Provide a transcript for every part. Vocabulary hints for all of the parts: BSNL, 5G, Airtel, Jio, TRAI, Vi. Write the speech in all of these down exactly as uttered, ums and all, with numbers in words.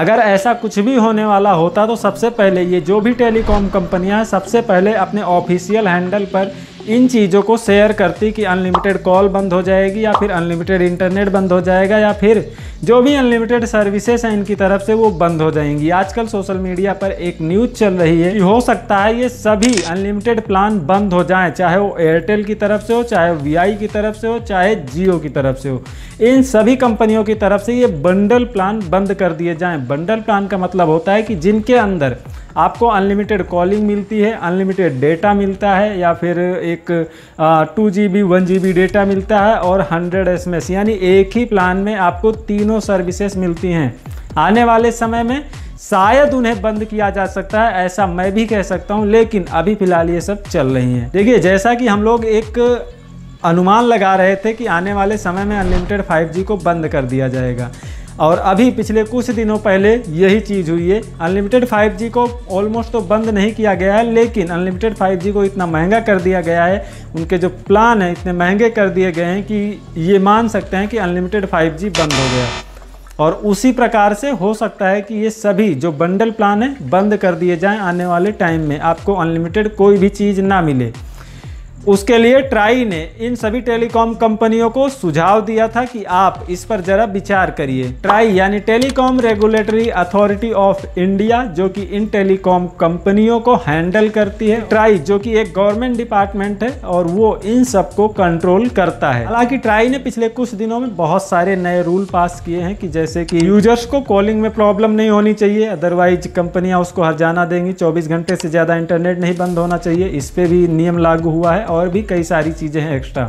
अगर ऐसा कुछ भी होने वाला होता तो सबसे पहले ये जो भी टेलीकॉम कंपनियां हैं सबसे पहले अपने ऑफिशियल हैंडल पर इन चीज़ों को शेयर करती कि अनलिमिटेड कॉल बंद हो जाएगी या फिर अनलिमिटेड इंटरनेट बंद हो जाएगा या फिर जो भी अनलिमिटेड सर्विसेज हैं इनकी तरफ से वो बंद हो जाएंगी। आजकल सोशल मीडिया पर एक न्यूज़ चल रही है कि हो सकता है ये सभी अनलिमिटेड प्लान बंद हो जाएं, चाहे वो एयरटेल की तरफ से हो, चाहे वी आई की तरफ से हो, चाहे जियो की तरफ से हो। इन सभी कंपनियों की तरफ से ये बंडल प्लान बंद कर दिए जाएँ। बंडल प्लान का मतलब होता है कि जिनके अंदर आपको अनलिमिटेड कॉलिंग मिलती है, अनलिमिटेड डेटा मिलता है या फिर एक two G B one G B data मिलता है और हंड्रेड एस एम एस, यानी एक ही प्लान में आपको तीनों सर्विसेज मिलती हैं। आने वाले समय में शायद उन्हें बंद किया जा सकता है, ऐसा मैं भी कह सकता हूं, लेकिन अभी फ़िलहाल ये सब चल रही हैं। देखिए, जैसा कि हम लोग एक अनुमान लगा रहे थे कि आने वाले समय में अनलिमिटेड फाइव जी को बंद कर दिया जाएगा और अभी पिछले कुछ दिनों पहले यही चीज़ हुई है। अनलिमिटेड फाइव जी को ऑलमोस्ट तो बंद नहीं किया गया है, लेकिन अनलिमिटेड फाइव जी को इतना महंगा कर दिया गया है, उनके जो प्लान है इतने महंगे कर दिए गए हैं कि ये मान सकते हैं कि अनलिमिटेड फाइव जी बंद हो गया। और उसी प्रकार से हो सकता है कि ये सभी जो बंडल प्लान है बंद कर दिए जाएँ। आने वाले टाइम में आपको अनलिमिटेड कोई भी चीज़ ना मिले, उसके लिए ट्राई ने इन सभी टेलीकॉम कंपनियों को सुझाव दिया था कि आप इस पर ज़रा विचार करिए। ट्राई यानी telecom regulatory authority of India, जो कि इन टेलीकॉम कंपनियों को हैंडल करती है। ट्राई जो कि एक गवर्नमेंट डिपार्टमेंट है और वो इन सब को कंट्रोल करता है। हालांकि ट्राई ने पिछले कुछ दिनों में बहुत सारे नए रूल पास किए हैं कि जैसे कि यूजर्स को कॉलिंग में प्रॉब्लम नहीं होनी चाहिए, अदरवाइज कंपनियाँ उसको हरजाना देंगी, चौबीस घंटे से ज़्यादा इंटरनेट नहीं बंद होना चाहिए, इस पर भी नियम लागू हुआ है और भी कई सारी चीज़ें हैं एक्स्ट्रा।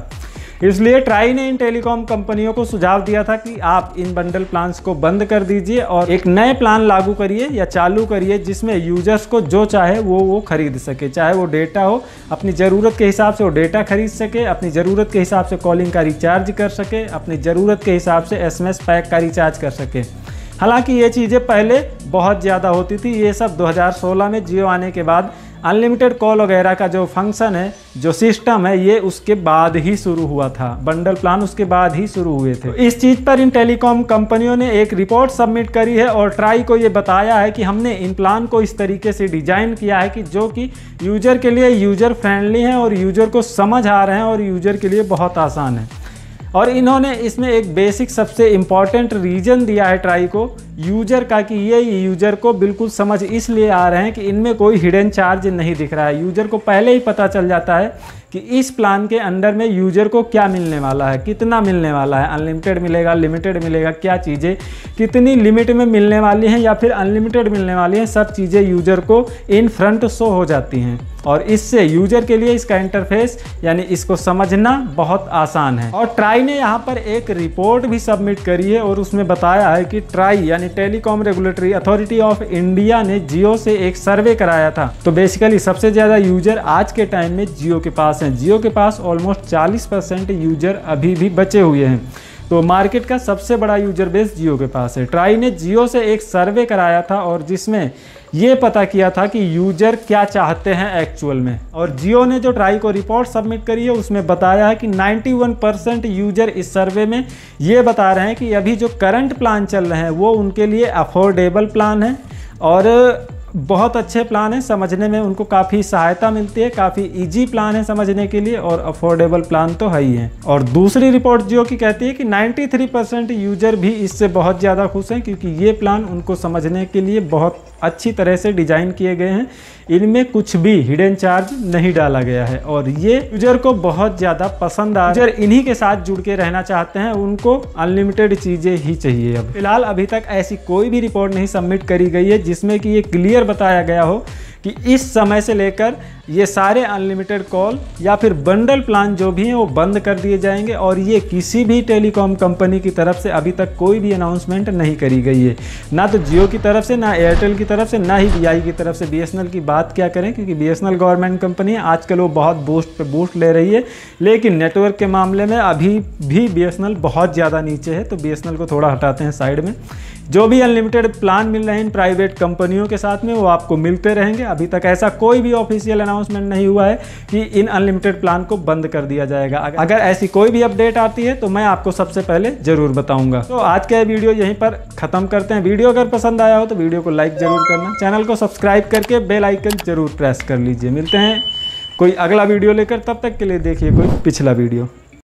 इसलिए ट्राई ने इन टेलीकॉम कंपनियों को सुझाव दिया था कि आप इन बंडल प्लान्स को बंद कर दीजिए और एक नए प्लान लागू करिए या चालू करिए जिसमें यूजर्स को जो चाहे वो वो खरीद सके, चाहे वो डेटा हो, अपनी ज़रूरत के हिसाब से वो डेटा खरीद सके, अपनी ज़रूरत के हिसाब से कॉलिंग का रिचार्ज कर सके, अपनी ज़रूरत के हिसाब से एस एम एस पैक का रिचार्ज कर सके। हालाँकि ये चीज़ें पहले बहुत ज़्यादा होती थी। ये सब दो हज़ार सोलह में जियो आने के बाद अनलिमिटेड कॉल वगैरह का जो फंक्शन है, जो सिस्टम है, ये उसके बाद ही शुरू हुआ था। बंडल प्लान उसके बाद ही शुरू हुए थे। इस चीज़ पर इन टेलीकॉम कंपनियों ने एक रिपोर्ट सबमिट करी है और ट्राई को ये बताया है कि हमने इन प्लान को इस तरीके से डिजाइन किया है कि जो कि यूजर के लिए यूजर फ्रेंडली हैं और यूजर को समझ आ रहे हैं और यूजर के लिए बहुत आसान है। और इन्होंने इसमें एक बेसिक सबसे इम्पॉर्टेंट रीज़न दिया है ट्राई को, यूजर का, कि ये यूजर को बिल्कुल समझ इसलिए आ रहे हैं कि इनमें कोई हिडन चार्ज नहीं दिख रहा है। यूजर को पहले ही पता चल जाता है कि इस प्लान के अंडर में यूजर को क्या मिलने वाला है, कितना मिलने वाला है, अनलिमिटेड मिलेगा, लिमिटेड मिलेगा, क्या चीज़ें कितनी लिमिट में मिलने वाली हैं या फिर अनलिमिटेड मिलने वाली हैं, सब चीज़ें यूजर को इन फ्रंट शो हो जाती हैं और इससे यूजर के लिए इसका इंटरफेस यानी इसको समझना बहुत आसान है। और ट्राई ने यहाँ पर एक रिपोर्ट भी सबमिट करी है और उसमें बताया है कि ट्राई यानी telecom regulatory authority of India ने जियो से एक सर्वे कराया था। तो बेसिकली सबसे ज़्यादा यूजर आज के टाइम में जियो के पास हैं। जियो के पास ऑलमोस्ट चालीस परसेंट यूजर अभी भी बचे हुए हैं, तो मार्केट का सबसे बड़ा यूजर बेस जियो के पास है। ट्राई ने जियो से एक सर्वे कराया था और जिसमें ये पता किया था कि यूजर क्या चाहते हैं एक्चुअल में। और जियो ने जो ट्राई को रिपोर्ट सबमिट करी है उसमें बताया है कि इक्यानवे परसेंट यूजर इस सर्वे में ये बता रहे हैं कि अभी जो करंट प्लान चल रहे हैं वो उनके लिए अफोर्डेबल प्लान है और बहुत अच्छे प्लान है, समझने में उनको काफ़ी सहायता मिलती है, काफ़ी इजी प्लान है समझने के लिए और अफोर्डेबल प्लान तो है ही है। और दूसरी रिपोर्ट जियो की कहती है कि तिरानवे परसेंट यूजर भी इससे बहुत ज़्यादा खुश हैं क्योंकि ये प्लान उनको समझने के लिए बहुत अच्छी तरह से डिज़ाइन किए गए हैं, इनमें कुछ भी हिडन चार्ज नहीं डाला गया है और ये यूजर को बहुत ज़्यादा पसंद आ रहा है। यूजर इन्हीं के साथ जुड़ के रहना चाहते हैं, उनको अनलिमिटेड चीज़ें ही चाहिए। अब फिलहाल अभी तक ऐसी कोई भी रिपोर्ट नहीं सबमिट करी गई है जिसमें कि ये क्लियर बताया गया हो कि इस समय से लेकर ये सारे अनलिमिटेड कॉल या फिर बंडल प्लान जो भी हैं वो बंद कर दिए जाएंगे और ये किसी भी टेलीकॉम कंपनी की तरफ से अभी तक कोई भी अनाउंसमेंट नहीं करी गई है, ना तो जियो की तरफ से, ना एयरटेल की तरफ से, ना ही वी आई की तरफ से। बी एस एन एल की बात क्या करें क्योंकि B S N L government company है, आजकल वो बहुत बूस्ट पे बूस्ट ले रही है, लेकिन नेटवर्क के मामले में अभी भी बी एस एन एल बहुत ज़्यादा नीचे है, तो बी एस एन एल को थोड़ा हटाते हैं साइड में। जो भी अनलिमिटेड प्लान मिल रहे हैं इन प्राइवेट कंपनियों के साथ में वो आपको मिलते रहेंगे। अभी तक ऐसा कोई भी ऑफिशियल अनाउंसमेंट नहीं हुआ है कि इन अनलिमिटेड प्लान को बंद कर दिया जाएगा। अगर ऐसी कोई भी अपडेट आती है तो मैं आपको सबसे पहले जरूर बताऊंगा। तो आज का वीडियो यहीं पर खत्म करते हैं। वीडियो अगर पसंद आया हो तो वीडियो को लाइक जरूर करना, चैनल को सब्सक्राइब करके बेल आइकन जरूर प्रेस कर लीजिए। मिलते हैं कोई अगला वीडियो लेकर, तब तक के लिए देखिए कोई पिछला वीडियो।